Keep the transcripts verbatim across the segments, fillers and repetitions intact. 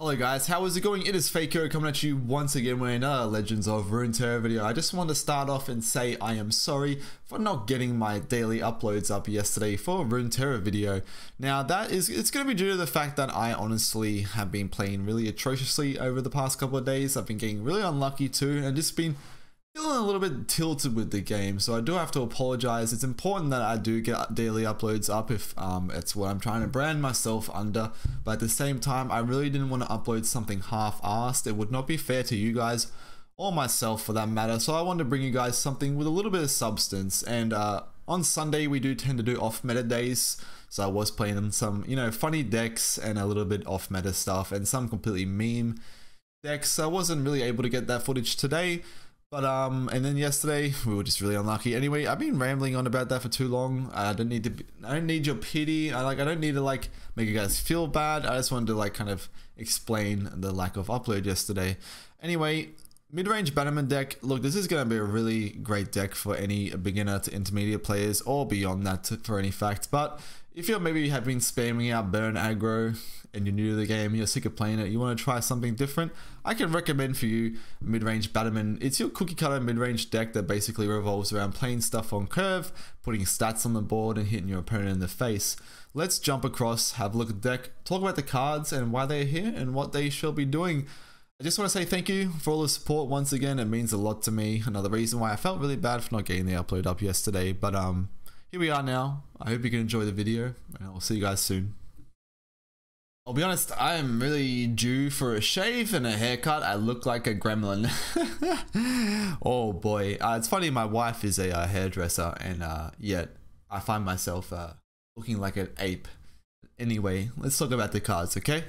Hello guys, how is it going? It is Faker coming at you once again with another Legends of Runeterra video. I just want to start off and say I am sorry for not getting my daily uploads up yesterday for a Runeterra video. Now that is, it's going to be due to the fact that I honestly have been playing really atrociously over the past couple of days. I've been getting really unlucky too and just been feeling a little bit tilted with the game, so I do have to apologize. It's important that I do get daily uploads up if um, it's what I'm trying to brand myself under, but at the same time I really didn't want to upload something half-assed. It would not be fair to you guys or myself for that matter, so I wanted to bring you guys something with a little bit of substance. And uh, on Sunday we do tend to do off meta days, so I was playing some, you know, funny decks and a little bit off meta stuff and some completely meme decks, so I wasn't really able to get that footage today. But um, and then yesterday we were just really unlucky. Anyway, I've been rambling on about that for too long. I don't need to. Be, I don't need your pity. I like. I don't need to like make you guys feel bad. I just wanted to like kind of explain the lack of upload yesterday. Anyway, mid-range Bannerman deck. Look, this is going to be a really great deck for any beginner to intermediate players or beyond that for any fact. But if you're maybe have been spamming out burn aggro and you're new to the game, you're sick of playing it, you want to try something different, I can recommend for you mid-range Bannerman. It's your cookie cutter mid-range deck that basically revolves around playing stuff on curve, putting stats on the board and hitting your opponent in the face. Let's jump across, have a look at the deck, talk about the cards and why they're here and what they shall be doing. I just want to say thank you for all the support once again. It means a lot to me. Another reason why I felt really bad for not getting the upload up yesterday, but um, here we are now. I hope you can enjoy the video and I'll see you guys soon. I'll be honest, I am really due for a shave and a haircut. I look like a gremlin. Oh boy. Uh, it's funny, my wife is a uh, hairdresser and uh, yet I find myself uh, looking like an ape. Anyway, let's talk about the cards, okay?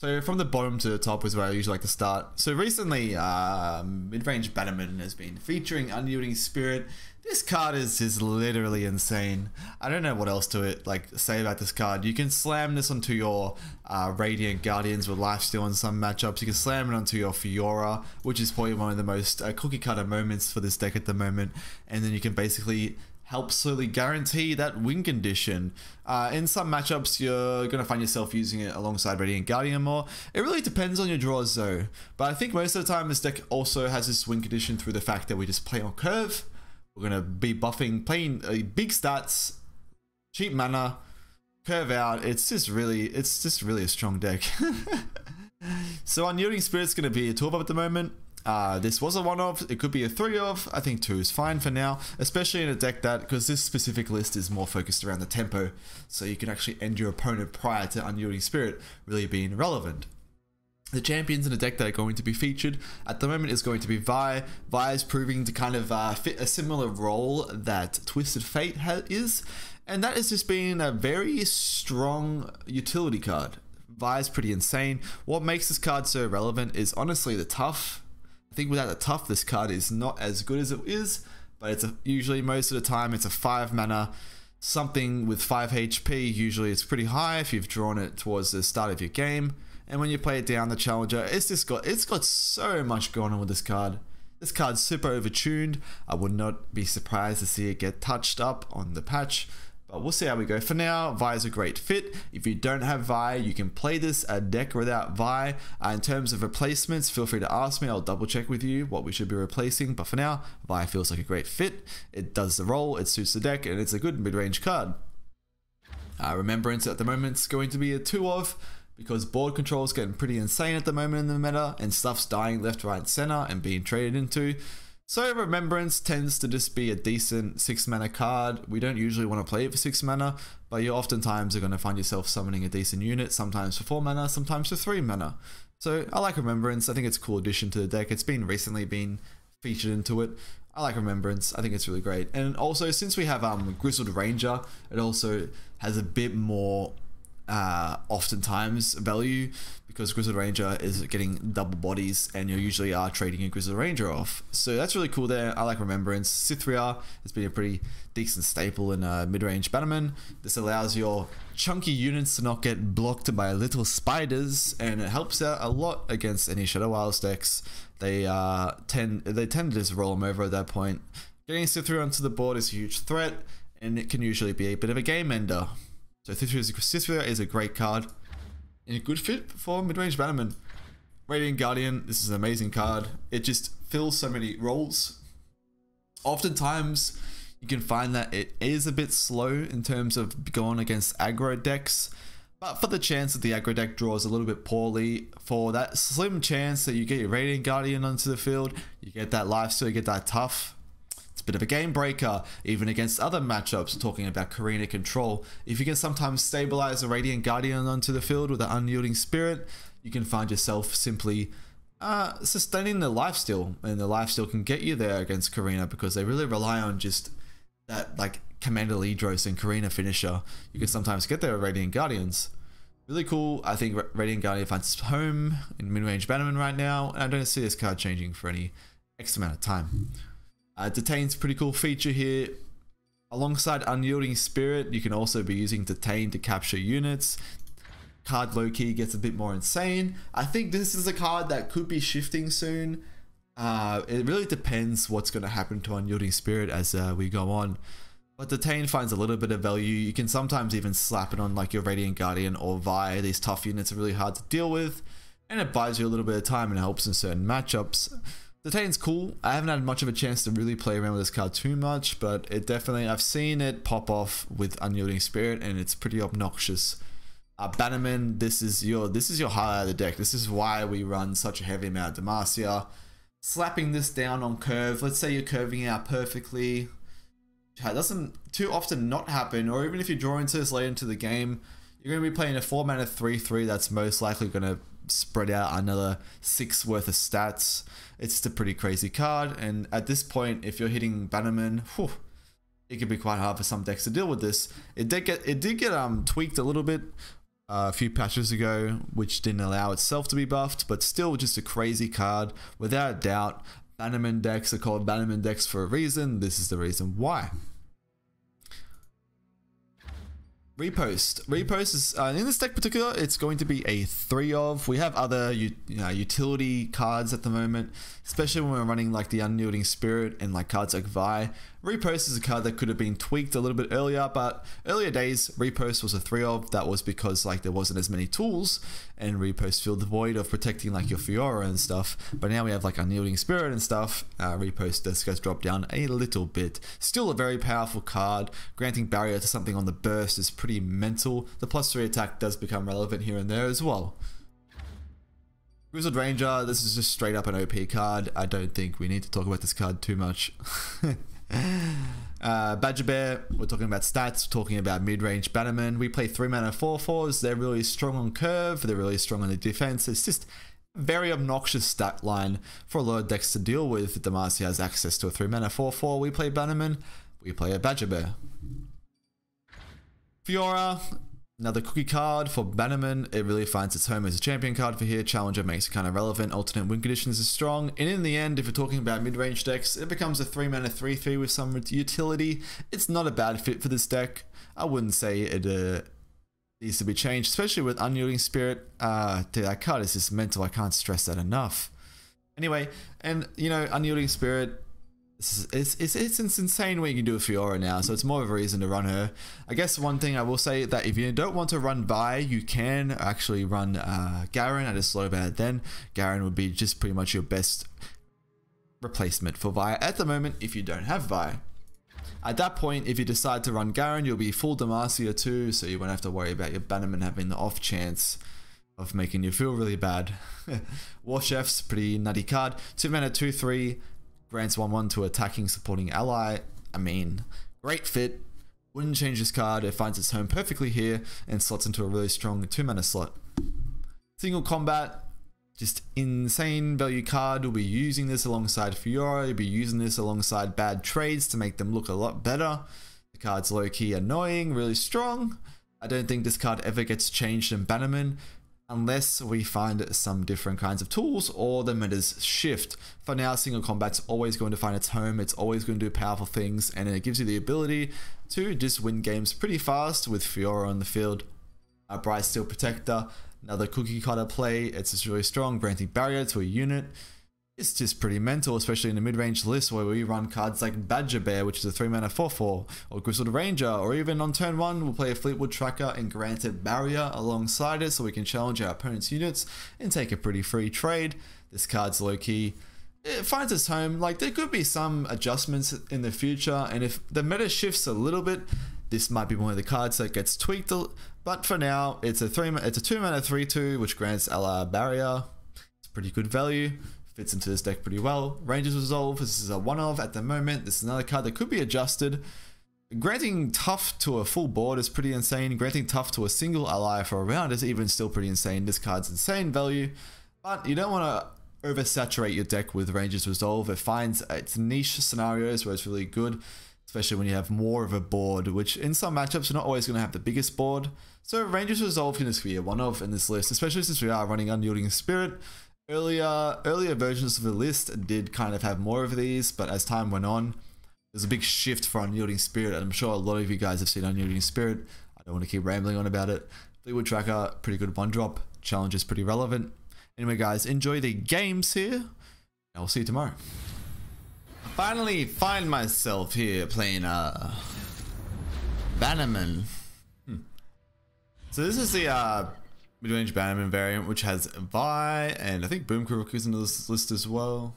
So from the bottom to the top is where I usually like to start. So recently, uh, mid-range Bannerman has been featuring Unyielding Spirit. This card is just literally insane. I don't know what else to it like say about this card. You can slam this onto your uh, Radiant Guardians with lifesteal in some matchups. You can slam it onto your Fiora, which is probably one of the most uh, cookie-cutter moments for this deck at the moment. And then you can basically help slowly guarantee that win condition. Uh, in some matchups, you're going to find yourself using it alongside Radiant Guardian more. It really depends on your draws though. But I think most of the time this deck also has this win condition through the fact that we just play on curve. We're going to be buffing, playing uh, big stats, cheap mana, curve out. It's just really, it's just really a strong deck. So Unyielding Spirit's going to be a twelve of at the moment. Uh, this was a one of, it could be a three of, I think two is fine for now, especially in a deck that, because this specific list is more focused around the tempo, so you can actually end your opponent prior to Unyielding Spirit really being relevant. The champions in the deck that are going to be featured at the moment is going to be Vi. Vi is proving to kind of uh, fit a similar role that Twisted Fate ha is, and that is just being a very strong utility card. Vi is pretty insane. What makes this card so relevant is honestly the tough. I think without the tough, this card is not as good as it is, but it's a, usually most of the time it's a five mana, something with five H P. Usually it's pretty high if you've drawn it towards the start of your game. And when you play it down, the challenger, it's just got, it's got so much going on with this card. This card's super overtuned. I would not be surprised to see it get touched up on the patch, but we'll see how we go. For now, Vi is a great fit. If you don't have Vi, you can play this a deck without Vi. Uh, in terms of replacements, feel free to ask me. I'll double check with you what we should be replacing. But for now, Vi feels like a great fit. It does the role, it suits the deck, and it's a good mid-range card. Uh, Remembrance at the moment is going to be a two of, because board control is getting pretty insane at the moment in the meta, and stuff's dying left, right, and center, and being traded into. So Remembrance tends to just be a decent six mana card. We don't usually want to play it for six mana, but you oftentimes are going to find yourself summoning a decent unit, sometimes for four mana, sometimes for three mana. So I like Remembrance. I think it's a cool addition to the deck. It's been recently been featured into it. I like Remembrance. I think it's really great. And also since we have um, Grizzled Ranger, it also has a bit more uh, oftentimes value, because Grizzled Ranger is getting double bodies and you usually are trading a Grizzled Ranger off. So that's really cool there. I like Remembrance. Cithria has been a pretty decent staple in uh, mid-range Bannerman. This allows your chunky units to not get blocked by little spiders, and it helps out a lot against any Shadow Isles decks. They uh, tend they tend to just roll them over at that point. Getting Cithria onto the board is a huge threat, and it can usually be a bit of a game ender. So Cithria is a great card and a good fit for mid-range Bannerman. Radiant Guardian, this is an amazing card. It just fills so many roles. Oftentimes, you can find that it is a bit slow in terms of going against aggro decks, but for the chance that the aggro deck draws a little bit poorly, for that slim chance that you get your Radiant Guardian onto the field, you get that lifesteal, you get that tough. It's a bit of a game breaker, even against other matchups, talking about Karina control. If you can sometimes stabilize a Radiant Guardian onto the field with an Unyielding Spirit, you can find yourself simply uh, sustaining the lifesteal, and the lifesteal can get you there against Karina because they really rely on just that, like, Commander Ledros and Karina finisher. You can sometimes get there with Radiant Guardians. Really cool. I think Radiant Guardian finds its home in mid-range Bannerman right now, and I don't see this card changing for any X amount of time. Uh, Detain's pretty cool feature here. Alongside Unyielding Spirit, you can also be using Detain to capture units. Card low-key gets a bit more insane. I think this is a card that could be shifting soon. Uh, it really depends what's going to happen to Unyielding Spirit as uh, we go on. But Detain finds a little bit of value. You can sometimes even slap it on like your Radiant Guardian or Vi. These tough units are really hard to deal with, and it buys you a little bit of time and helps in certain matchups. Detain's cool. I haven't had much of a chance to really play around with this card too much, but it definitely, I've seen it pop off with Unyielding Spirit, and it's pretty obnoxious. Uh, Bannerman, this is your this is your highlight of the deck. This is why we run such a heavy amount of Demacia. Slapping this down on curve. Let's say you're curving out perfectly. It doesn't too often not happen, or even if you draw into this late into the game, you're going to be playing a four mana three three that's most likely going to spread out another six worth of stats. It's just a pretty crazy card, and at this point, if you're hitting Bannerman, whew, it could be quite hard for some decks to deal with this. It did get it did get um tweaked a little bit uh, a few patches ago, which didn't allow itself to be buffed, but still just a crazy card without a doubt. Bannerman decks are called Bannerman decks for a reason. This is the reason why. Riposte. Riposte is, uh, in this deck particular, it's going to be a three of. We have other you know, utility cards at the moment, especially when we're running like the Unyielding Spirit and like cards like Vi. Riposte is a card that could have been tweaked a little bit earlier, but earlier days, Riposte was a three of. That was because like there wasn't as many tools, and Riposte filled the void of protecting like your Fiora and stuff. But now we have like Unyielding Spirit and stuff. Uh, Riposte just goes drop down a little bit. Still a very powerful card. Granting barrier to something on the burst is pretty mental. The plus three attack does become relevant here and there as well. Grizzled Ranger, this is just straight up an O P card. I don't think we need to talk about this card too much. uh, Badger Bear, we're talking about stats, we're talking about mid-range Bannerman. We play three mana four fours. They're really strong on curve, they're really strong on the defense. It's just a very obnoxious stat line for a lot of decks to deal with. Demacia has access to a three mana four four. We play Bannerman, we play a Badger Bear. Fiora, another cookie card for Bannerman. It really finds its home as a champion card for here. Challenger makes it kind of relevant. Alternate win conditions is strong. And in the end, if you're talking about mid-range decks, it becomes a three mana three three with some utility. It's not a bad fit for this deck. I wouldn't say it uh, needs to be changed, especially with Unyielding Spirit. Uh, dude, that card is just mental. I can't stress that enough. Anyway, and you know, Unyielding Spirit, It's, it's, it's insane what you can do with Fiora now, so it's more of a reason to run her. I guess one thing I will say that if you don't want to run Vi, you can actually run uh, Garen. I just thought about it then. Garen would be just pretty much your best replacement for Vi at the moment if you don't have Vi. At that point, if you decide to run Garen, you'll be full Demacia too, so you won't have to worry about your Bannerman having the off chance of making you feel really bad. War Chef's pretty nutty card. two mana two three. Grants one one to attacking supporting ally. I mean, great fit. Wouldn't change this card. It finds its home perfectly here and slots into a really strong two mana slot. Single Combat, just insane value card. We'll be using this alongside Fiora. You'll be using this alongside bad trades to make them look a lot better. The card's low-key annoying, really strong. I don't think this card ever gets changed in Bannerman, unless we find some different kinds of tools or the metas shift. For now, Single Combat's always going to find its home. It's always going to do powerful things, and it gives you the ability to just win games pretty fast with Fiora on the field. A Bright Steel Protector, another cookie cutter play. It's just really strong, granting barrier to a unit. It's just pretty mental, especially in the mid-range list where we run cards like Badger Bear, which is a three mana four four, or Grizzled Ranger, or even on turn one we'll play a Fleetwood Tracker and Granted Barrier alongside it so we can challenge our opponent's units and take a pretty free trade. This card's low-key. It finds its home. Like, there could be some adjustments in the future, and if the meta shifts a little bit, this might be one of the cards that gets tweaked, but for now, it's a three, it's a two mana three two, which grants a Barrier. It's pretty good value. Fits into this deck pretty well. Rangers Resolve, this is a one of at the moment. This is another card that could be adjusted. Granting tough to a full board is pretty insane. Granting tough to a single ally for a round is even still pretty insane. This card's insane value, but you don't want to oversaturate your deck with Rangers Resolve. It finds its niche scenarios where it's really good, especially when you have more of a board, which in some matchups, you're not always going to have the biggest board. So Rangers Resolve can just be a one of in this list, especially since we are running Unyielding Spirit. Earlier, earlier versions of the list did kind of have more of these, but as time went on, there's a big shift for Unyielding Spirit, and I'm sure a lot of you guys have seen Unyielding Spirit. I don't want to keep rambling on about it. Fleetwood Tracker, pretty good one-drop. Challenge is pretty relevant. Anyway, guys, enjoy the games here, and I'll see you tomorrow. I finally find myself here playing uh, Bannerman. Hmm. So this is the... Uh, Midrange Bannerman variant, which has Vi, and I think Boom Kuruk is in this list as well.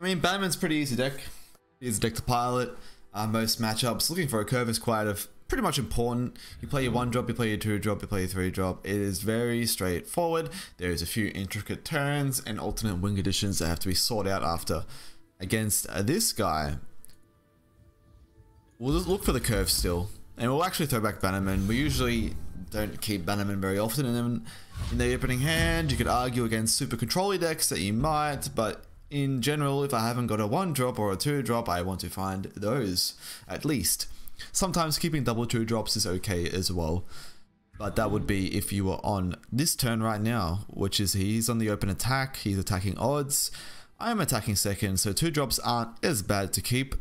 I mean, Bannerman's pretty easy deck. Easy deck to pilot. Uh, most matchups, looking for a curve is quite a, pretty much important. You play your one drop, you play your two drop, you play your three drop. It is very straightforward. There is a few intricate turns and alternate win conditions that have to be sought out after. Against uh, this guy, we'll just look for the curve still, and we'll actually throw back Bannerman. We usually don't keep Bannerman very often, and then in the opening hand, you could argue against super control-y decks that you might, but in general, if I haven't got a one drop or a two drop, I want to find those, at least. Sometimes keeping double two drops is okay as well, but that would be if you were on this turn right now, which is he's on the open attack, he's attacking odds, I'm attacking second, so two drops aren't as bad to keep.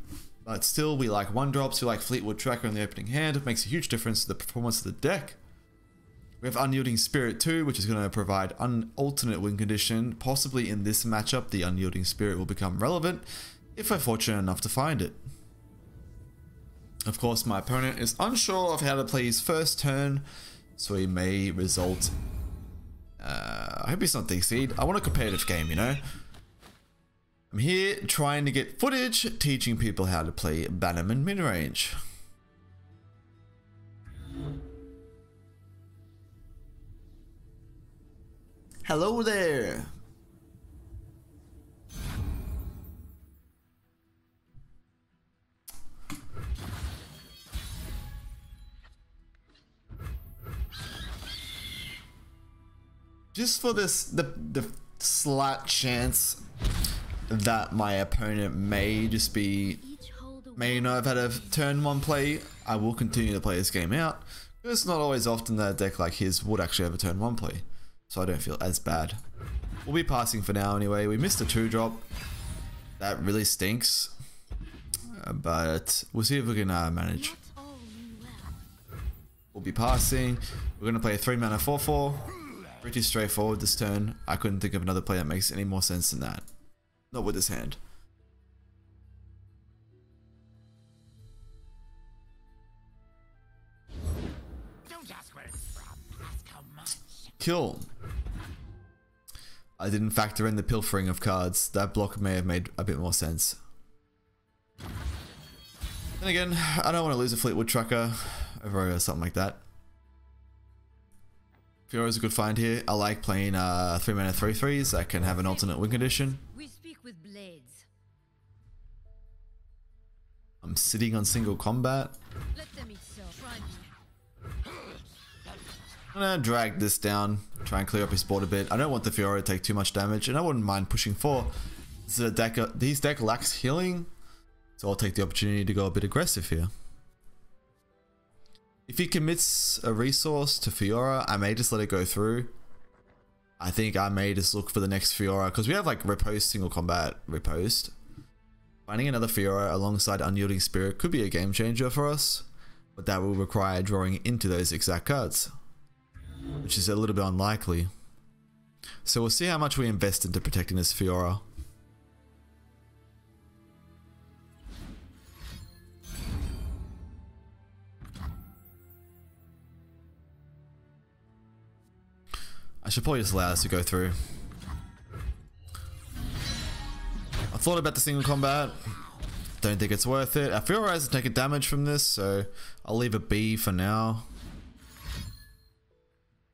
But still, we like one drops, we like Fleetwood Tracker in the opening hand. It makes a huge difference to the performance of the deck. We have Unyielding Spirit too, which is going to provide an alternate win condition. Possibly in this matchup, the Unyielding Spirit will become relevant, if we're fortunate enough to find it. Of course, my opponent is unsure of how to play his first turn, so he may result... Uh, I hope he's not D C'd. I want a competitive game, you know? I'm here trying to get footage, teaching people how to play Bannerman midrange. Hello there! Just for this, the, the slight chance that my opponent may just be may not have had a turn one play, I will continue to play this game out. It's not always often that a deck like his would actually have a turn one play, so I don't feel as bad. We'll be passing for now anyway. We missed a two drop. That really stinks, uh, but we'll see if we can uh, manage. We'll be passing. We're going to play a three mana four four. Pretty straightforward this turn. I couldn't think of another play that makes any more sense than that. Not with his hand. Don't ask where it's from. Ask how much. Kill. I didn't factor in the pilfering of cards. That block may have made a bit more sense. Then again, I don't want to lose a Fleetwood Tracker over something like that. Fiora's a good find here. I like playing uh, three mana three threes. I can have an alternate win condition. With blades. I'm sitting on single combat. Let them eat so. I'm gonna drag this down, try and clear up his board a bit. I don't want the Fiora to take too much damage, and I wouldn't mind pushing for. This is a deck, uh, his deck lacks healing, so I'll take the opportunity to go a bit aggressive here. If he commits a resource to Fiora, I may just let it go through. I think I may just look for the next Fiora, because we have like Riposte, Single Combat, Riposte. Finding another Fiora alongside Unyielding Spirit could be a game changer for us. but that will require drawing into those exact cards, which is a little bit unlikely. So we'll see how much we invest into protecting this Fiora. I should probably just allow this to go through. I thought about the single combat. Don't think it's worth it. Our Fiora has taken damage from this, so I'll leave a B for now.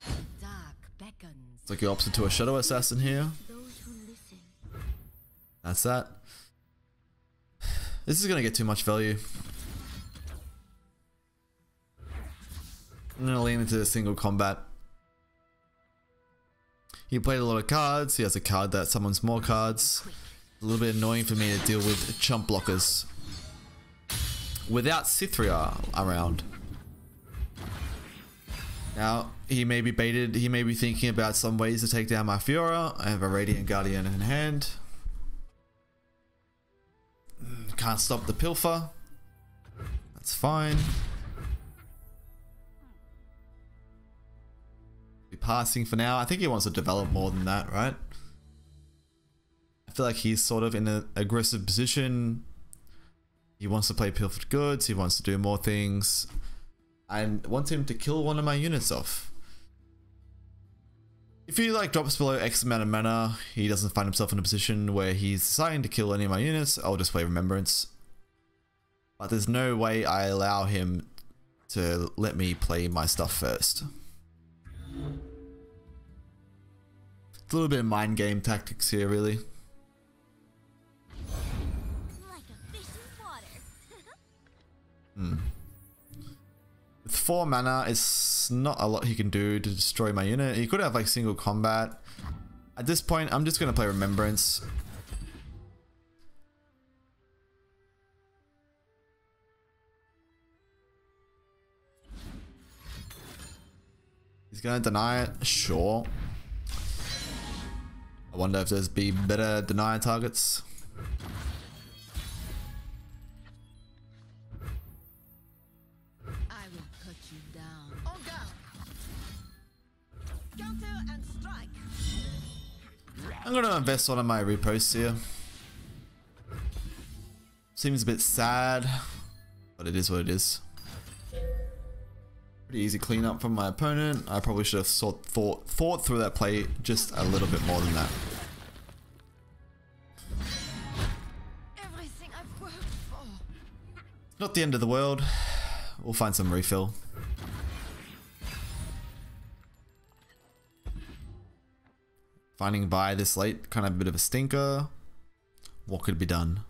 It's like you opted to a shadow assassin here. That's that. This is gonna get too much value. I'm gonna lean into the single combat. He played a lot of cards. He has a card that summons more cards. A little bit annoying for me to deal with chump blockers without Cithria around. Now, he may be baited. He may be thinking about some ways to take down my Fiora. I have a Radiant Guardian in hand. Can't stop the pilfer. That's fine. Passing for now. I think he wants to develop more than that, right? I feel like he's sort of in an aggressive position. He wants to play Pilfered Goods. He wants to do more things. I want him to kill one of my units off. If he like drops below X amount of mana, he doesn't find himself in a position where he's deciding to kill any of my units, I'll just play Remembrance. But there's no way I allow him to let me play my stuff first. A little bit of mind game tactics here, really. Like a fish in water. hmm. With four mana, it's not a lot he can do to destroy my unit. He could have like single combat. At this point, I'm just gonna play Remembrance. He's gonna deny it, sure. I wonder if there's be better deny targets. I will put you down. Oh, go. Counter and strike. I'm gonna invest one of my riposte here. Seems a bit sad, but it is what it is. Pretty easy cleanup from my opponent. I probably should have thought, thought, thought through that play just a little bit more than that. Everything I've worked for. Not the end of the world. We'll find some refill. Finding Vi this late, kind of a bit of a stinker. What could be done?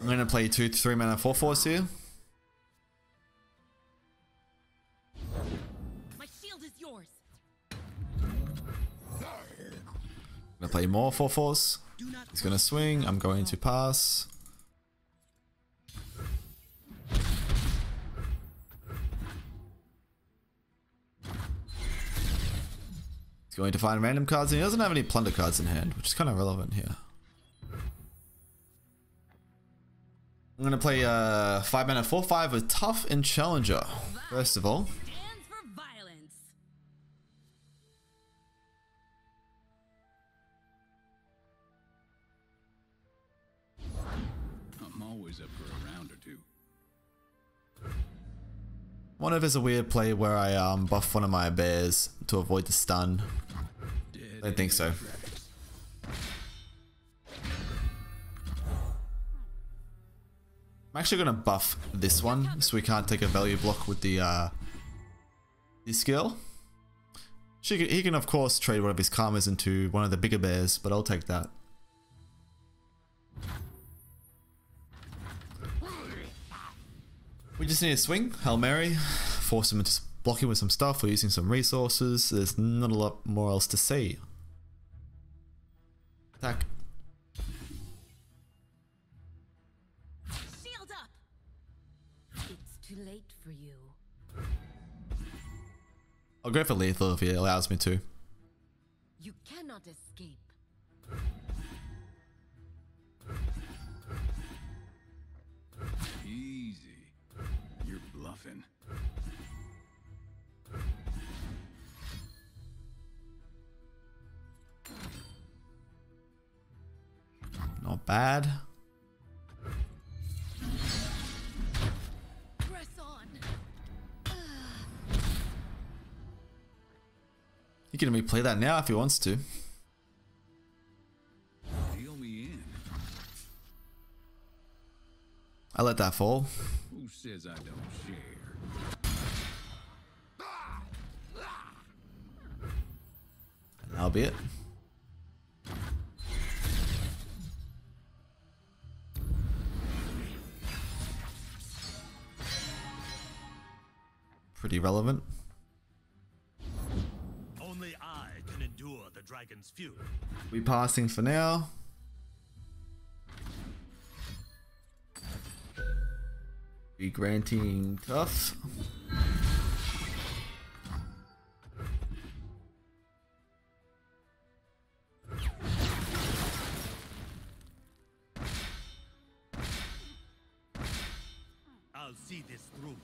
I'm going to play two three mana four fours here. My shield is yours. I'm going to play more four fours. He's going to swing. I'm going to pass. He's going to find random cards, and he doesn't have any plunder cards in hand, which is kind of relevant here. I'm going to play a uh, five mana four five with Tough and Challenger, first of all. I'm always up for a round or two. One of is a weird play where I um, buff one of my bears to avoid the stun. I don't think so. I'm actually going to buff this one so we can't take a value block with the uh, this girl. She can, he can of course trade one of his karmas into one of the bigger bears, but I'll take that. We just need to swing, Hail Mary, force him into blocking with some stuff or using some resources. There's not a lot more else to say. Attack. too late for you. I'll go for lethal if it allows me to. You cannot escape. Easy. You're bluffing. Not bad. Press on. He can replay that now if he wants to. Deal me in. I let that fall. Who says I don't share? And that'll be it. Pretty relevant. Only I can endure the dragon's fury. We passing for now. We granting tough. I'll see this through.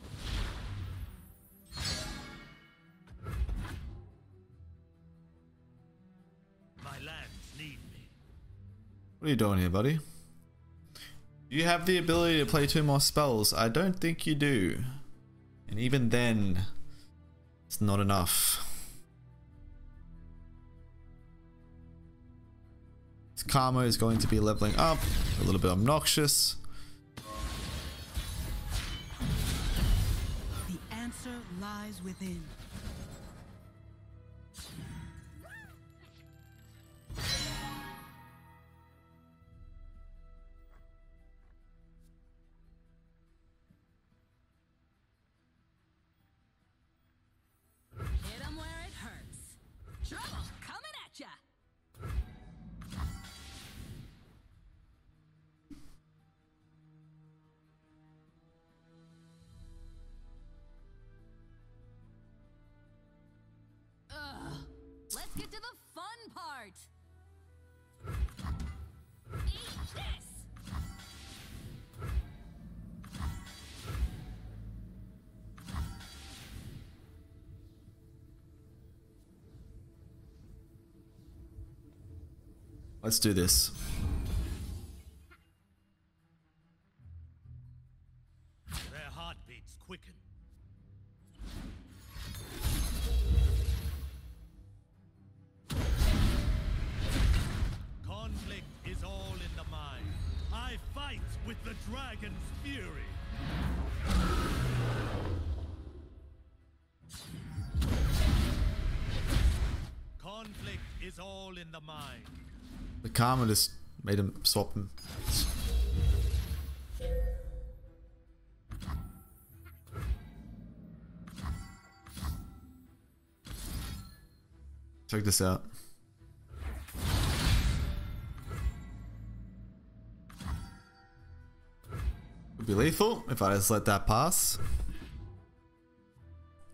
What are you doing here, buddy? Do you have the ability to play two more spells? I don't think you do. And even then, it's not enough. Karma is going to be leveling up. A little bit obnoxious. The answer lies within. Get to the fun part. Eat this. Let's do this. Their heartbeats quicken. With the dragon's fury. Conflict is all in the mind. The karma just made him swap him. Check this out. Be lethal if I just let that pass.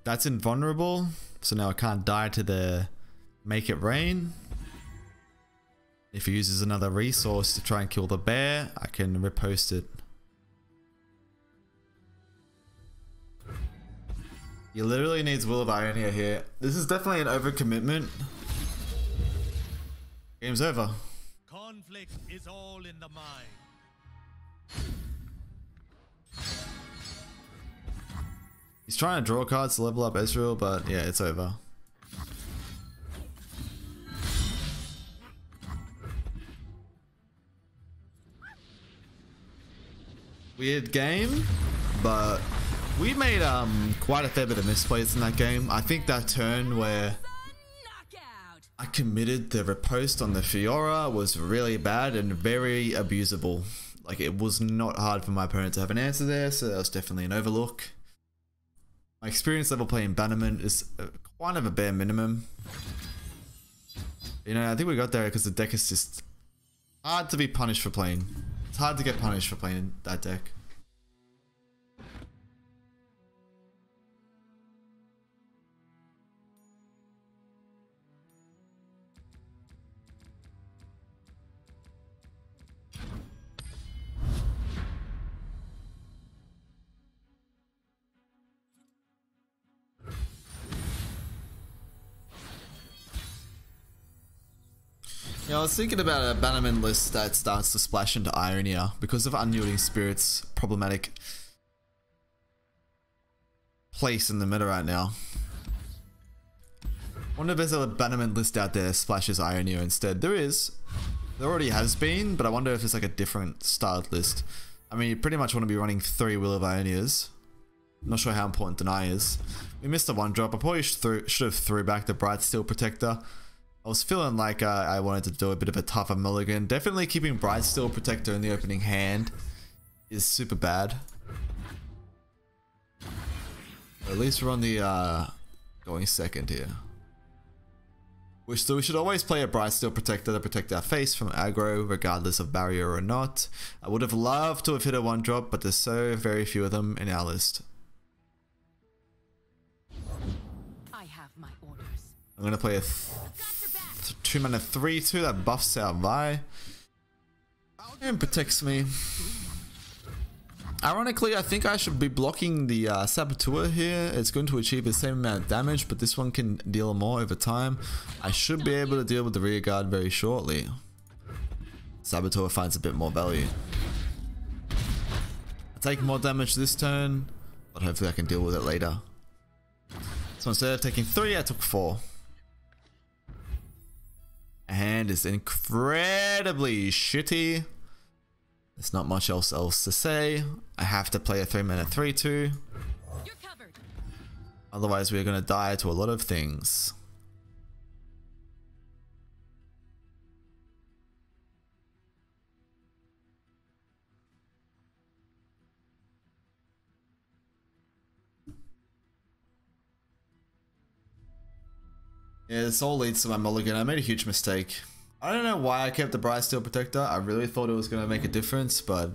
That's invulnerable, so now I can't die to the make it rain. If he uses another resource to try and kill the bear, I can riposte it. He literally needs Will of Ionia here. This is definitely an overcommitment. Game's over. Conflict is all in the mind. He's trying to draw cards to level up Ezreal, but yeah, it's over. Weird game, but we made um quite a fair bit of misplays in that game. I think that turn where I committed the riposte on the Fiora was really bad and very abusable. Like, it was not hard for my opponent to have an answer there, so that was definitely an overlook. My experience level playing Bannerman is kind of a bare minimum. You know, I think we got there because the deck is just hard to be punished for playing. It's hard to get punished for playing that deck. Yeah, I was thinking about a Bannerman list that starts to splash into Ionia because of Unyielding Spirit's problematic place in the meta right now. I wonder if there's a Bannerman list out there that splashes Ionia instead. There is. There already has been, but I wonder if it's like a different styled list. I mean, you pretty much want to be running three Wheel of Ionias. I'm not sure how important Deny is. We missed the one drop. I probably should have threw back the Bright Steel Protector. I was feeling like uh, I wanted to do a bit of a tougher mulligan. Definitely keeping Bright Steel Protector in the opening hand is super bad. But at least we're on the uh, going second here. Which, so we should always play a Bright Steel Protector to protect our face from aggro, regardless of barrier or not. I would have loved to have hit a one drop, but there's so very few of them in our list. I have my orders. I'm going to play a two mana three two that buffs our Vi and protects me. Ironically, I think I should be blocking the uh, Saboteur here. It's going to achieve the same amount of damage, but this one can deal more over time. I should be able to deal with the rear guard very shortly. Saboteur finds a bit more value. I take more damage this turn, but hopefully I can deal with it later. So instead of taking three, I took four. And it's incredibly shitty. There's not much else else to say. I have to play a three mana three two. Otherwise we're going to die to a lot of things. Yeah, this all leads to my mulligan. I made a huge mistake. I don't know why I kept the Bright Steel Protector. I really thought it was going to make a difference, but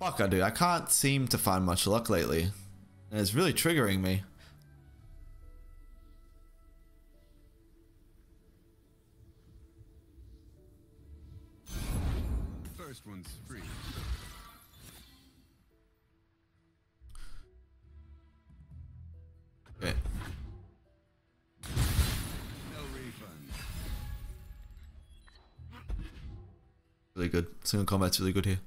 fuck I do. I can't seem to find much luck lately, and it's really triggering me. First one's free. Okay. Really good. Single combat's really good here.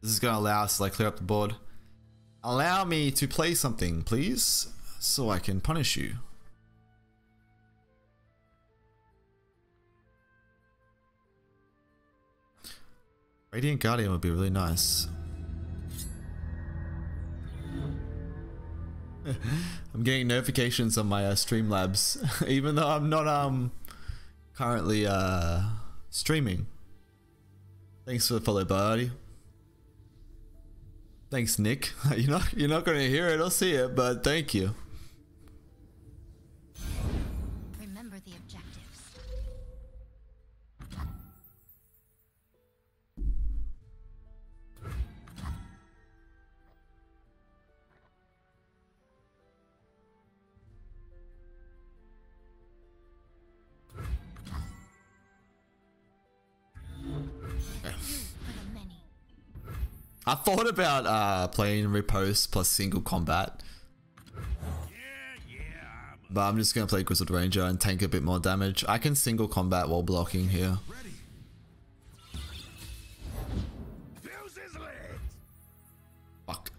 This is going to allow us to like clear up the board. Allow me to play something, please, so I can punish you. Radiant Guardian would be really nice. I'm getting notifications on my uh, Streamlabs, even though I'm not um currently uh streaming. Thanks for the follow, buddy. Thanks, Nick. You're not, you're not going to hear it or see it, but thank you. Remember the objectives. I thought about uh, playing Riposte plus Single Combat, yeah, yeah, I'm but I'm just going to play Grizzled Ranger and tank a bit more damage. I can Single Combat while blocking here. Fuck.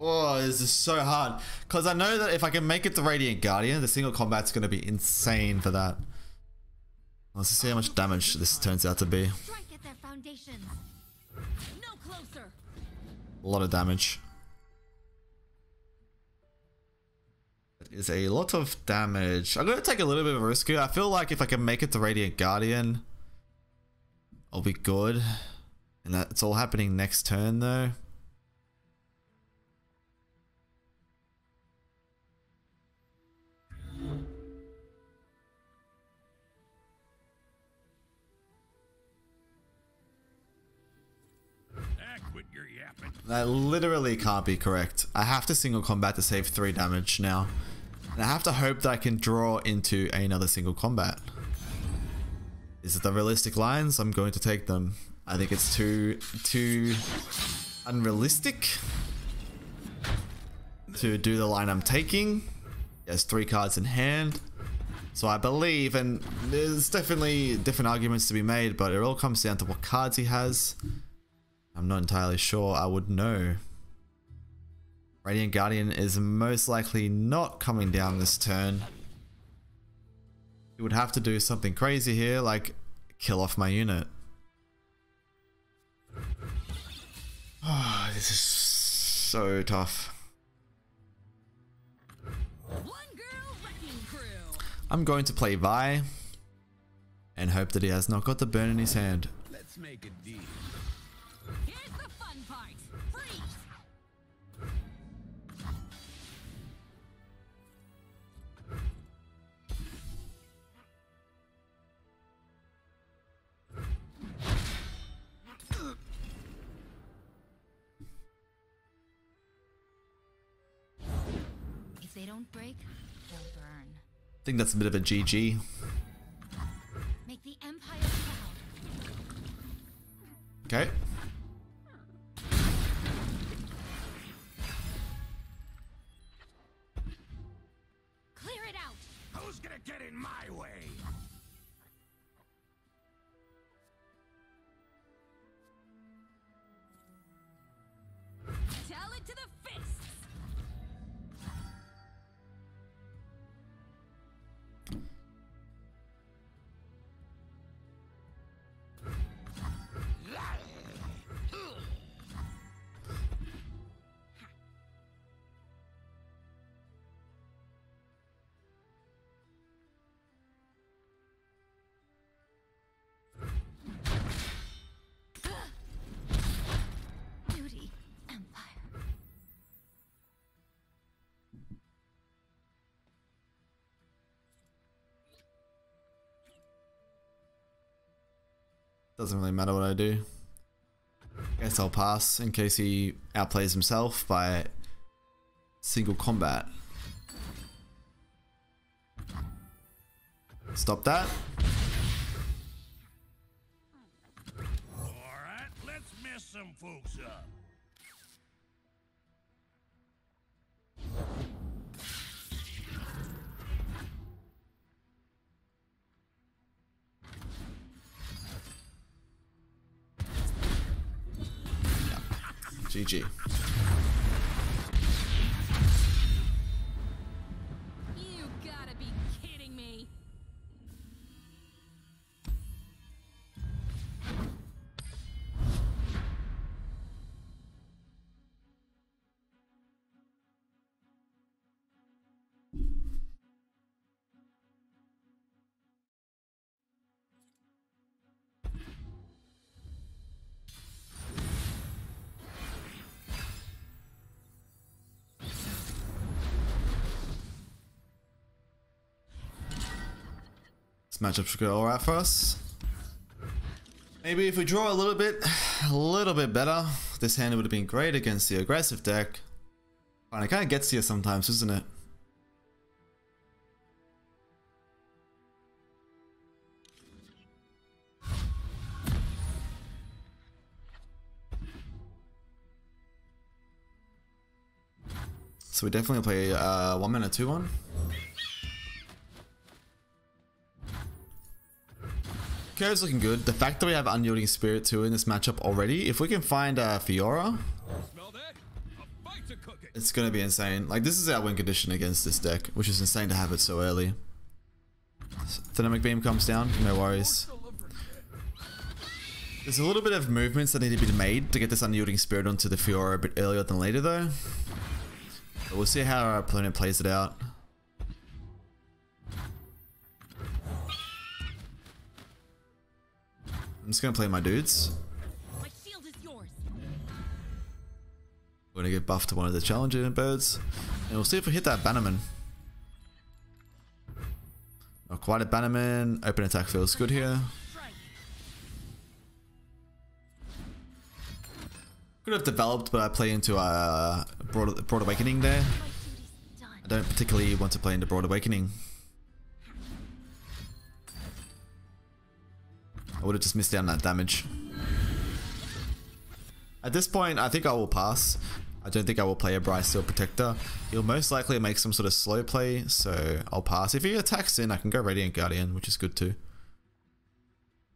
Oh, this is so hard, because I know that if I can make it the Radiant Guardian, the Single Combat's going to be insane for that. Let's see how much damage this turns out to be. No closer. A lot of damage. It is a lot of damage. I'm going to take a little bit of a risk here. I feel like if I can make it to Radiant Guardian, I'll be good. And that's all happening next turn though. That literally can't be correct. I have to Single Combat to save three damage now. And I have to hope that I can draw into another Single Combat. Is it the realistic lines? I'm going to take them. I think it's too, too unrealistic to do the line I'm taking. He has three cards in hand. So I believe, and there's definitely different arguments to be made, but it all comes down to what cards he has. I'm not entirely sure I would know. Radiant Guardian is most likely not coming down this turn. He would have to do something crazy here, like kill off my unit. Oh, this is so tough. I'm going to play Vi and hope that he has not got the burn in his hand. Let's make a deal. Here's the fun part. If they don't break, they'll burn. I think that's a bit of a G G. Make the Empire proud. Okay. Clear it out. Who's gonna get in my way? Tell it to the fists. Doesn't really matter what I do. Guess I'll pass in case he outplays himself by single combat. Stop that. Alright, let's mess some folks up. G G. You gotta be kidding me. Matchup should go alright for us. Maybe if we draw a little bit, a little bit better, this hand would have been great against the aggressive deck. And it kind of gets to you sometimes, doesn't it? So we definitely play uh, one mana, two one. Curve's looking good. The fact that we have Unyielding Spirit too in this matchup already, if we can find uh, Fiora, it's going to be insane. Like, this is our win condition against this deck, which is insane to have it so early. Atomic Beam comes down, no worries. There's a little bit of movements that need to be made to get this Unyielding Spirit onto the Fiora a bit earlier than later though. But we'll see how our opponent plays it out. I'm just going to play my dudes. My shield is yours. We're going to get buffed to one of the challenger birds. And we'll see if we hit that Bannerman. Not quite a Bannerman. Open attack feels good here. Could have developed, but I play into a Broad, broad Awakening there. I don't particularly want to play into Broad Awakening. I would have just missed out on that damage. At this point, I think I will pass. I don't think I will play a Bright Steel Protector. He'll most likely make some sort of slow play, so I'll pass. If he attacks in, I can go Radiant Guardian, which is good too.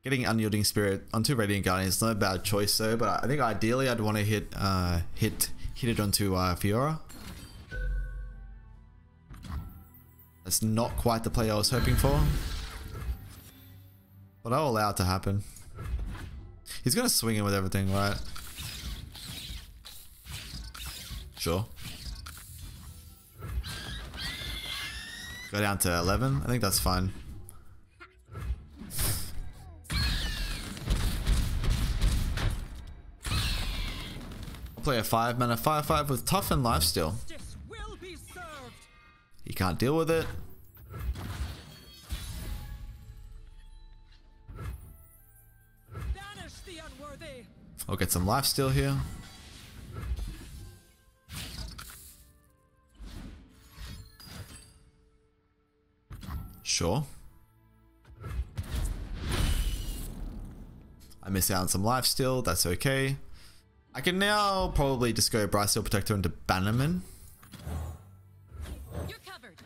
Getting Unyielding Spirit onto Radiant Guardian is not a bad choice though, but I think ideally I'd want to hit uh, hit hit it onto uh, Fiora. That's not quite the play I was hoping for, but I'll allow it to happen. He's going to swing in with everything, right? Sure. Go down to eleven. I think that's fine. I'll play a five mana five five with tough and lifesteal. He can't deal with it. I'll get some lifesteal here. Sure. I miss out on some life still, that's okay. I can now probably just go Bright Steel Protector into Bannerman. You're covered.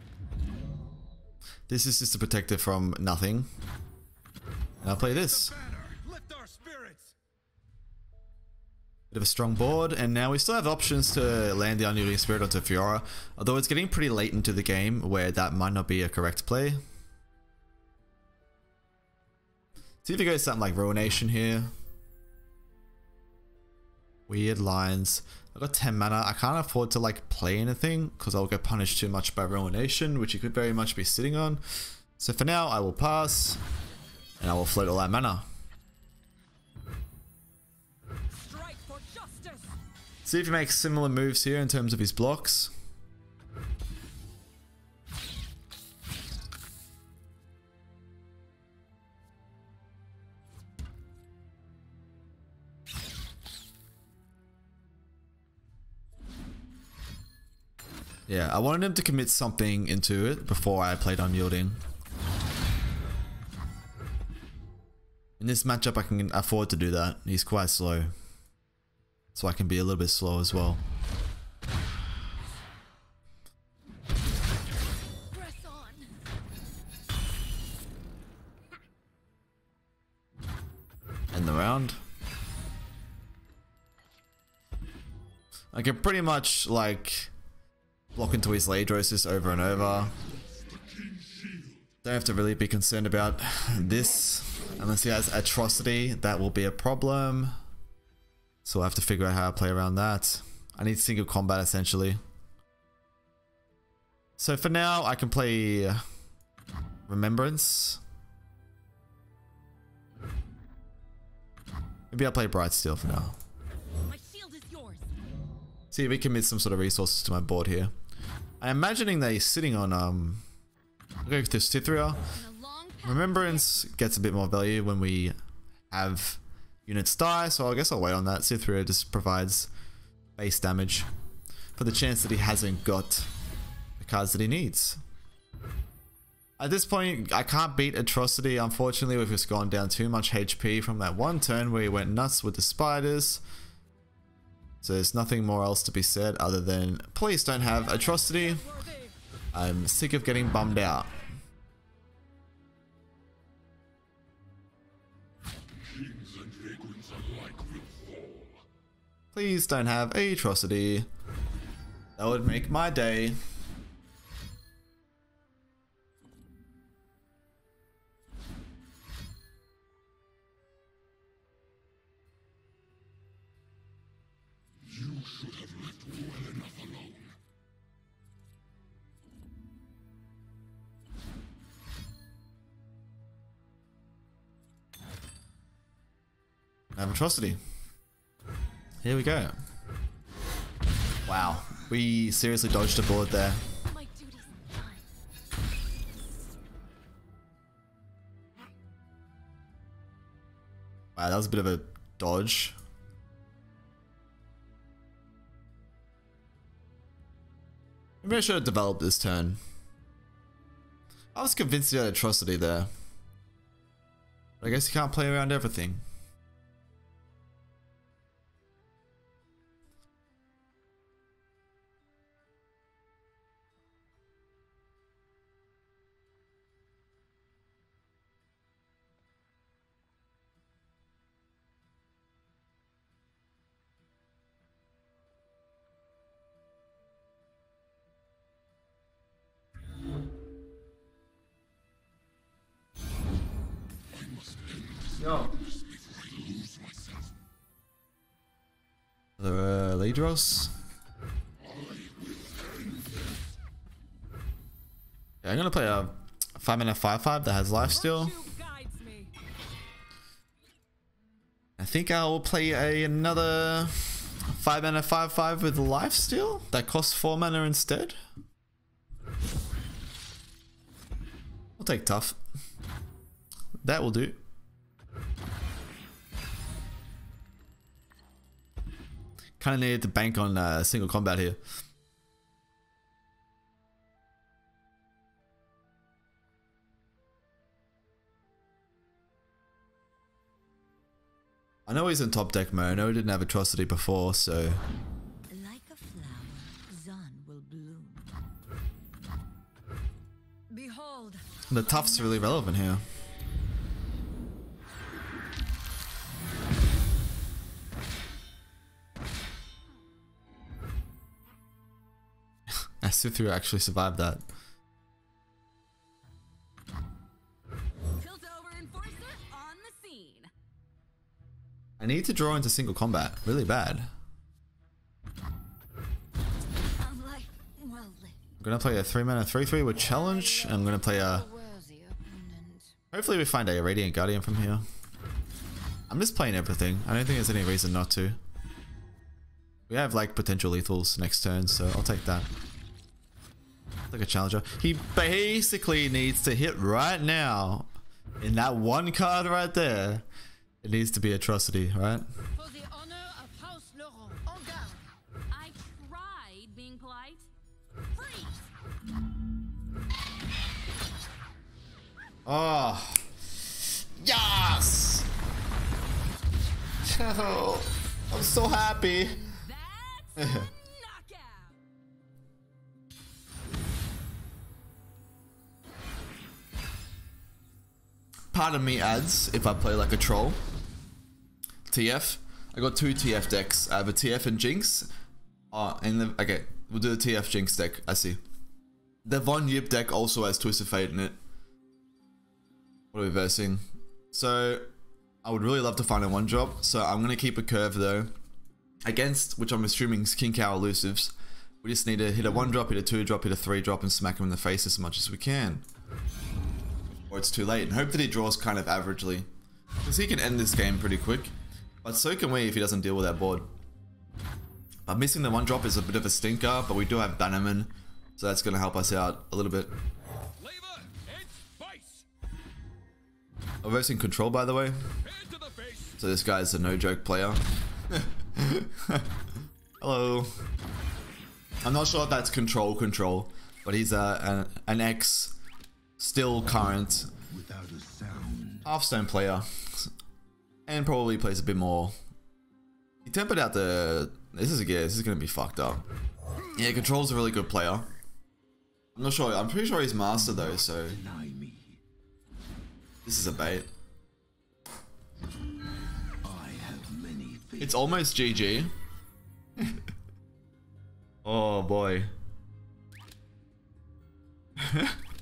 This is just a protector from nothing. And I'll play this. Bit of a strong board, and now we still have options to land the Unyielding Spirit onto Fiora, although it's getting pretty late into the game where that might not be a correct play. See if he goes something like Ruination here. Weird lines. I've got ten mana. I can't afford to like play anything because I'll get punished too much by Ruination, which he could very much be sitting on. So for now I will pass and I will float all that mana. See if he makes similar moves here in terms of his blocks. Yeah, I wanted him to commit something into it before I played Unyielding. In this matchup I can afford to do that. He's quite slow, so I can be a little bit slow as well. Press on. End the round. I can pretty much like block into his Ledros over and over. Don't have to really be concerned about this. Unless he has Atrocity, that will be a problem. So I have to figure out how I play around that. I need Single Combat essentially. So for now I can play Remembrance. Maybe I'll play Bright Steel for now. My shield is yours. See if we commit some sort of resources to my board here. I'm imagining that he's sitting on um I'll go with this Cithria. Remembrance gets a bit more value when we have units die, so I guess I'll wait on that. Cithria just provides base damage for the chance that he hasn't got the cards that he needs. At this point, I can't beat Atrocity. Unfortunately, we've just gone down too much H P from that one turn where he went nuts with the spiders. So there's nothing more else to be said other than please don't have Atrocity. I'm sick of getting bummed out. Please don't have Atrocity. That would make my day. You should have left well enough alone. I have Atrocity. Here we go. Wow, we seriously dodged a board there. Wow, that was a bit of a dodge. Maybe I should have developed this turn. I was convinced he had Atrocity there. But I guess you can't play around everything. go. Another uh, Ledros. Yeah, I'm gonna play a five-minute five-five that has lifesteal. I think I will play a, another five-mana five-five with lifesteal that costs four mana instead. I'll take tough. That will do. Kind of needed to bank on uh, single combat here. I know he's in top deck mode. I know he didn't have Atrocity before, so... Like a flower, Zon will bloom. Behold, the tough's really relevant here. Cithria actually survived that. I need to draw into single combat really bad. I'm like, well, I'm gonna play a three mana three three with challenge, and I'm gonna play a... Hopefully we find a Radiant Guardian from here. I'm just playing everything. I don't think there's any reason not to. We have like potential lethals next turn, so I'll take that. Like a challenger. He basically needs to hit right now. In that one card right there. It needs to be Atrocity, right? For the honor of House Laurent. Oh God. I tried being polite. Freeze. Oh. Yes. Oh, I'm so happy. That's a knockout. Part of me adds if I play like a troll. T F. I got two T F decks. I have a T F and Jinx. Oh, and the, okay, we'll do the T F Jinx deck. I see. The Von Yip deck also has Twisted Fate in it. What are we versing? So, I would really love to find a one drop. So I'm gonna keep a curve though. Against which I'm assuming is King Cow elusives. We just need to hit a one drop, hit a two drop, hit a three drop, and smack him in the face as much as we can. Or it's too late, and hope that he draws kind of averagely. Because he can end this game pretty quick, but so can we if he doesn't deal with our board. But missing the one drop is a bit of a stinker, but we do have Bannerman, so that's going to help us out a little bit. I'm versing control, by the way. So this guy is a no joke player. Hello. I'm not sure if that's control control, but he's a an, an ex, still current, half-stone player, and probably plays a bit more. He tempered out the. This is yeah, this is gonna be fucked up. Yeah, control's a really good player. I'm not sure. I'm pretty sure he's master though, so this is a bait. It's almost G G. Oh boy. uh,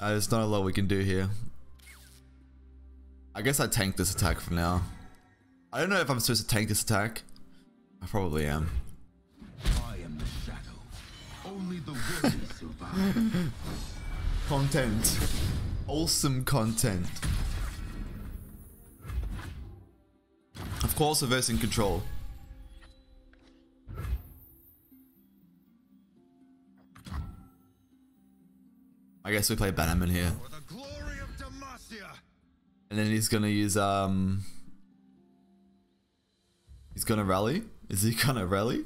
there's not a lot we can do here. I guess I tank this attack for now. I don't know if I'm supposed to tank this attack. I probably am. I am the shadow. Only the willing survive. Content. Awesome content. Of course, reversing control. I guess we play Bannerman here. For the glory of Demacia. And then he's gonna use um He's gonna rally? Is he gonna rally?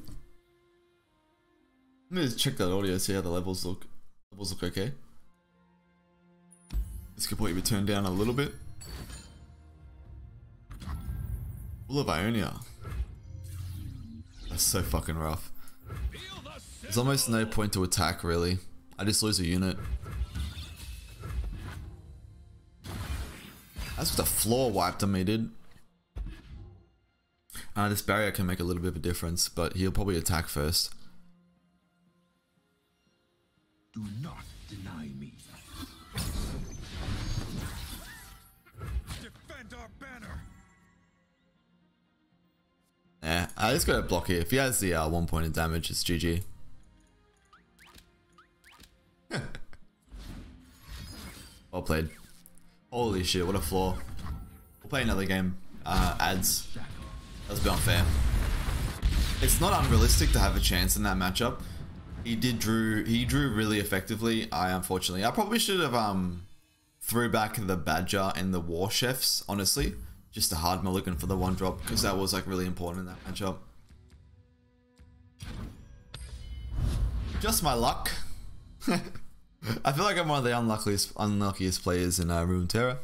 Let me just check that audio, see how the levels look. Levels look okay. This could probably be turned down a little bit. Full of Ionia. That's so fucking rough. There's almost no point to attack, really. I just lose a unit. That's what the floor wiped on me, dude. Uh, this barrier can make a little bit of a difference, but he'll probably attack first. Do not deny me. Uh, let's go to block here. If he has the uh, one point of damage, it's G G. Well played. Holy shit, what a flaw. We'll play another game. Uh, ads. That's a bit unfair. It's not unrealistic to have a chance in that matchup. He did drew. He drew really effectively. I unfortunately, I probably should have um, threw back the Badger and the War Chefs. Honestly, just to hard mulligan for the one drop because that was like really important in that matchup. Just my luck. I feel like I'm one of the unluckiest, unluckiest players in uh, Runeterra,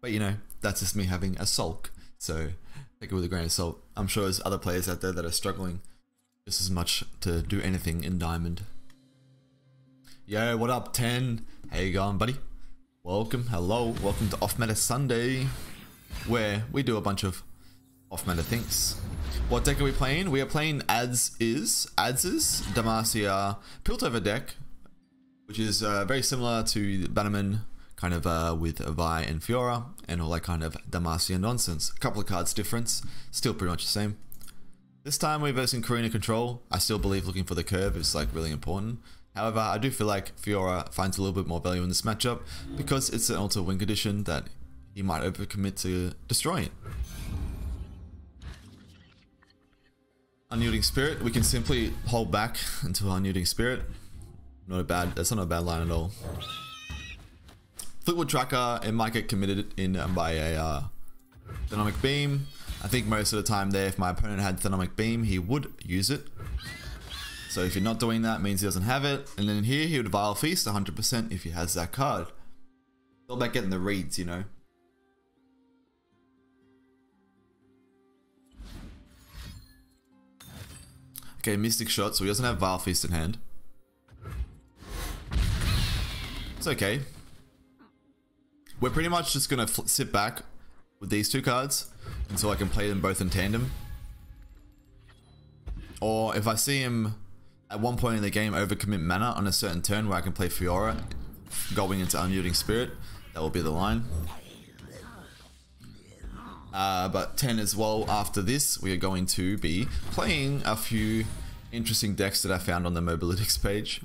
but you know that's just me having a sulk. So take it with a grain of salt. I'm sure there's other players out there that are struggling just as much to do anything in Diamond. Yo, what up, ten? How you going, buddy? Welcome, hello, welcome to Off Meta Sunday, where we do a bunch of off meta things. What deck are we playing? We are playing Ads is Ads is Demacia Piltover deck, which is uh, very similar to Bannerman, kind of uh, with Vi and Fiora and all that kind of Demacia nonsense. A couple of cards difference, still pretty much the same. This time we're versing Karina control. I still believe looking for the curve is like really important. However, I do feel like Fiora finds a little bit more value in this matchup because it's an auto win condition that he might overcommit to destroying. Unyielding Spirit. We can simply hold back until Unyielding Spirit. Not a bad. That's not a bad line at all. Fleetwood Tracker. It might get committed in by a uh, Atomic Beam. I think most of the time there, if my opponent had Atomic Beam, he would use it. So if you're not doing that, it means he doesn't have it. And then here, he would Vile Feast one hundred percent if he has that card. It's all about getting the reads, you know. Okay, Mystic Shot, so he doesn't have Vile Feast in hand. It's okay. We're pretty much just going to sit back with these two cards until I can play them both in tandem, or if I see him at one point in the game overcommit mana on a certain turn where I can play Fiora going into Unyielding Spirit, that will be the line. Uh, but ten as well. After this we are going to be playing a few interesting decks that I found on the Mobilytics page.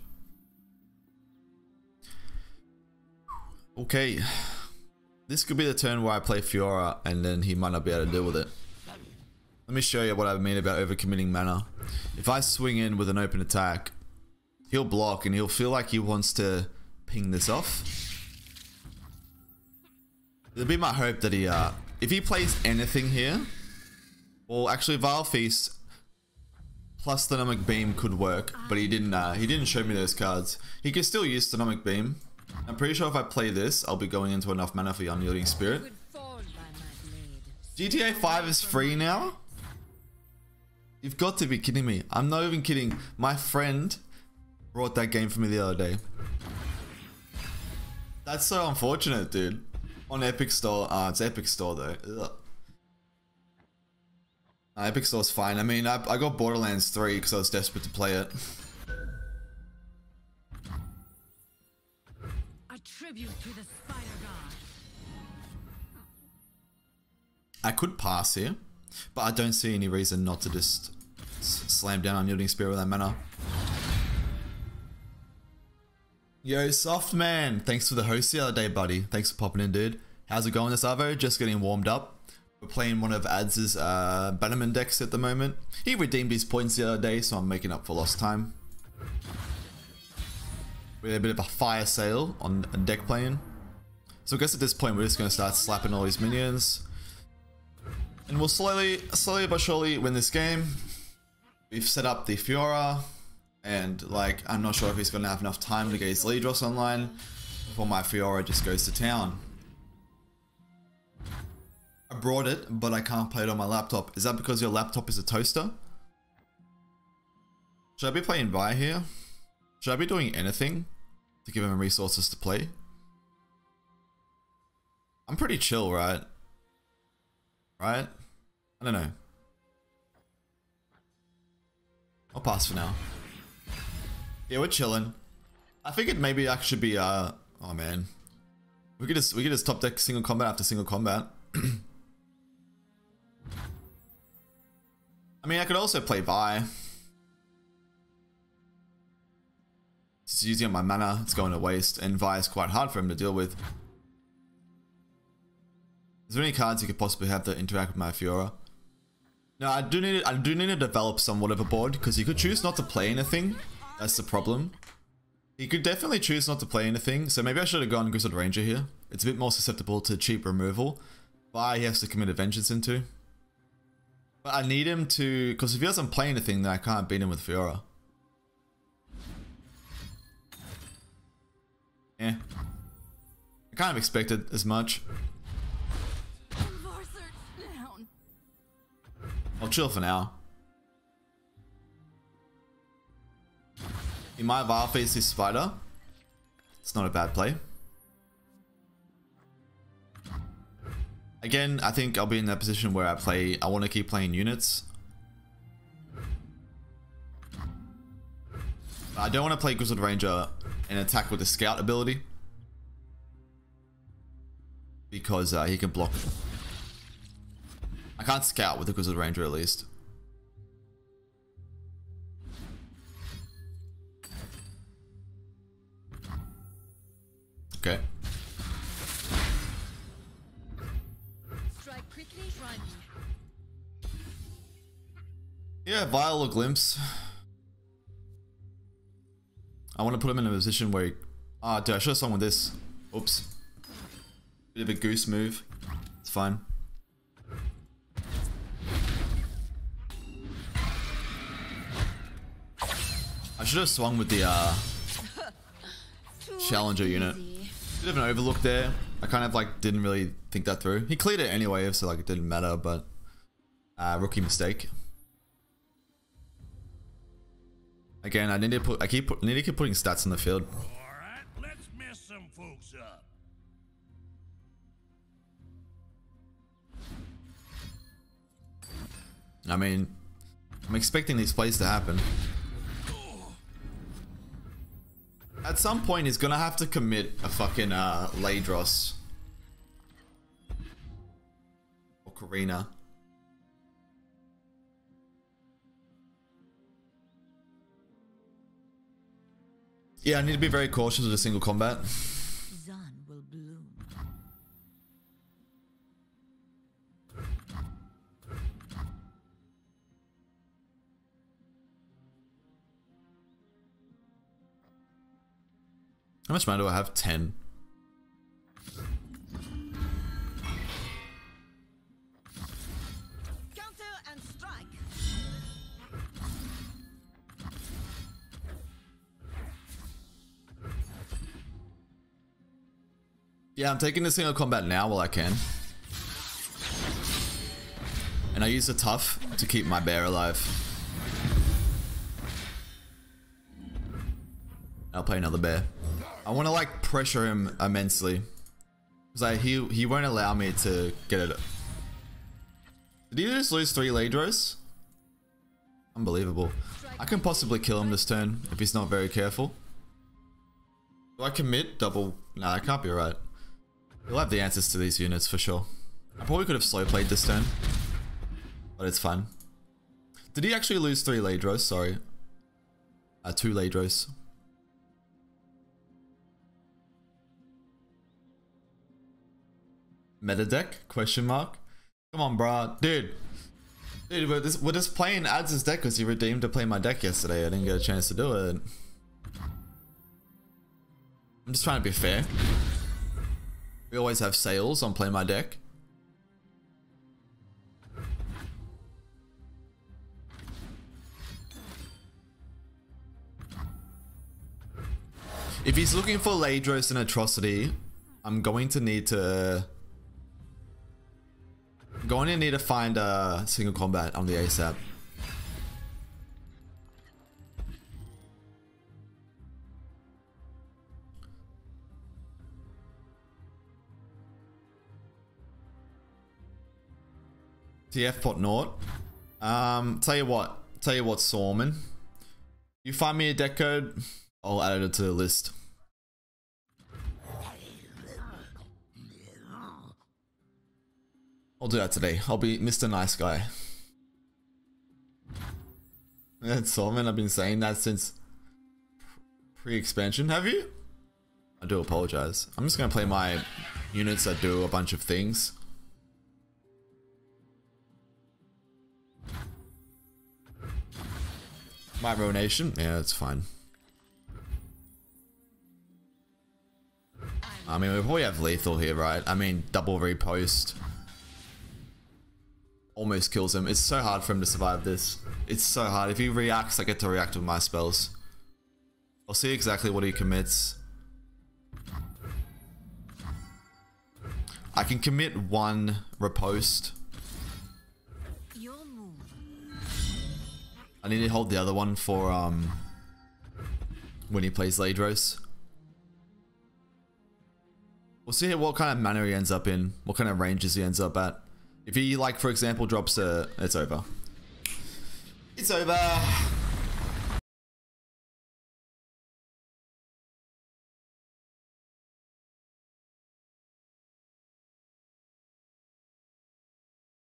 Okay, this could be the turn where I play Fiora and then he might not be able to deal with it. Let me show you what I mean about overcommitting mana. If I swing in with an open attack, he'll block and he'll feel like he wants to ping this off. It'll be my hope that he, uh, if he plays anything here, or actually Vile Feast plus Atomic Beam could work, but he didn't, uh, he didn't show me those cards. He could still use Atomic Beam. I'm pretty sure if I play this, I'll be going into enough mana for Unyielding Spirit. G T A five is free now? You've got to be kidding me. I'm not even kidding. My friend brought that game for me the other day. That's so unfortunate, dude. On Epic Store. Ah, it's Epic Store, though. Ugh. Nah, Epic Store's fine. I mean, I, I got Borderlands three because I was desperate to play it. Tribute to the spider god. I could pass here, but I don't see any reason not to just slam down Unyielding Spirit with that mana. Yo, soft man, thanks for the host the other day, buddy. Thanks for popping in, dude. How's it going this arvo? Just getting warmed up. We're playing one of Ads's uh, Bannerman decks at the moment. He redeemed his points the other day, so I'm making up for lost time. We had a bit of a fire sale on deck playing. So I guess at this point we're just going to start slapping all these minions. And we'll slowly, slowly but surely win this game. We've set up the Fiora. And like, I'm not sure if he's going to have enough time to get his Ledros online before my Fiora just goes to town. I brought it, but I can't play it on my laptop. Is that because your laptop is a toaster? Should I be playing Vi here? Should I be doing anything to give him resources to play? I'm pretty chill, right? Right? I don't know. I'll pass for now. Yeah, we're chilling. I figured maybe I should be, uh, oh man. We could just, we could just top deck single combat after single combat. I mean, I could also play Vi. It's using up my mana, it's going to waste, and Vi is quite hard for him to deal with. Is there any cards you could possibly have that interact with my Fiora? No, I do need to, I do need to develop somewhat of a board, because he could choose not to play anything. That's the problem. He could definitely choose not to play anything, so maybe I should have gone Grizzled Ranger here. It's a bit more susceptible to cheap removal. Vi he has to commit a vengeance into. But I need him to, because if he doesn't play anything, then I can't beat him with Fiora. Yeah, I kind of expected as much. I'll chill for now. He might Vile Feast his spider. It's not a bad play. Again, I think I'll be in that position where I play. I want to keep playing units. But I don't want to play Grizzled Ranger and attack with the scout ability, because uh, he can block. I can't scout with the Grizzled Ranger at least. Okay. Strike quickly, run. Yeah, Vile or Glimpse. I want to put him in a position where he... Ah, dude, I should have someone this. Oops. Bit of a goose move. It's fine. I should have swung with the uh, Challenger unit. Bit of an overlook there. I kind of like didn't really think that through. He cleared it anyway, so like it didn't matter, but uh, rookie mistake. Again, I need to put. I keep put, need to keep putting stats on the field. All right, let's mess some folks up. I mean, I'm expecting these plays to happen. At some point, he's gonna have to commit a fucking uh, Ledros or Karina. Yeah, I need to be very cautious with a single combat. Sun will bloom. How much mana do I have? ten. Counter and strike. Yeah, I'm taking the single combat now while I can. And I use the tough to keep my bear alive. I'll play another bear. I want to like pressure him immensely, cause like he he won't allow me to get it. Did he just lose three Ledros? Unbelievable. I can possibly kill him this turn if he's not very careful. Do I commit double? Nah, that can't be right. He'll have the answers to these units for sure. I probably could have slow played this turn, but it's fun. Did he actually lose three Ledros? Sorry, uh, two Ledros. Meta deck? Question mark. Come on, brah, dude. Dude, we're just, we're just playing Ads' deck because he redeemed to play my deck yesterday. I didn't get a chance to do it. I'm just trying to be fair. We always have sales on play my deck. If he's looking for Ledros and Atrocity, I'm going to need to. I'm going to need to find a single combat on the ASAP. T F pot naught. Um, tell you what. Tell you what, Sorman. You find me a deck code, I'll add it to the list. I'll do that today. I'll be Mister Nice Guy. That's Solomon, I've been saying that since pre-expansion, have you? I do apologize. I'm just going to play my units that do a bunch of things. My Ruination? Yeah, that's fine. I mean, we probably have lethal here, right? I mean, double riposte. Almost kills him. It's so hard for him to survive this. It's so hard. If he reacts, I get to react with my spells. I'll see exactly what he commits. I can commit one riposte. I need to hold the other one for um when he plays Ledros. We'll see what kind of mana he ends up in, what kind of ranges he ends up at. If he, like, for example, drops a, it's over. It's over.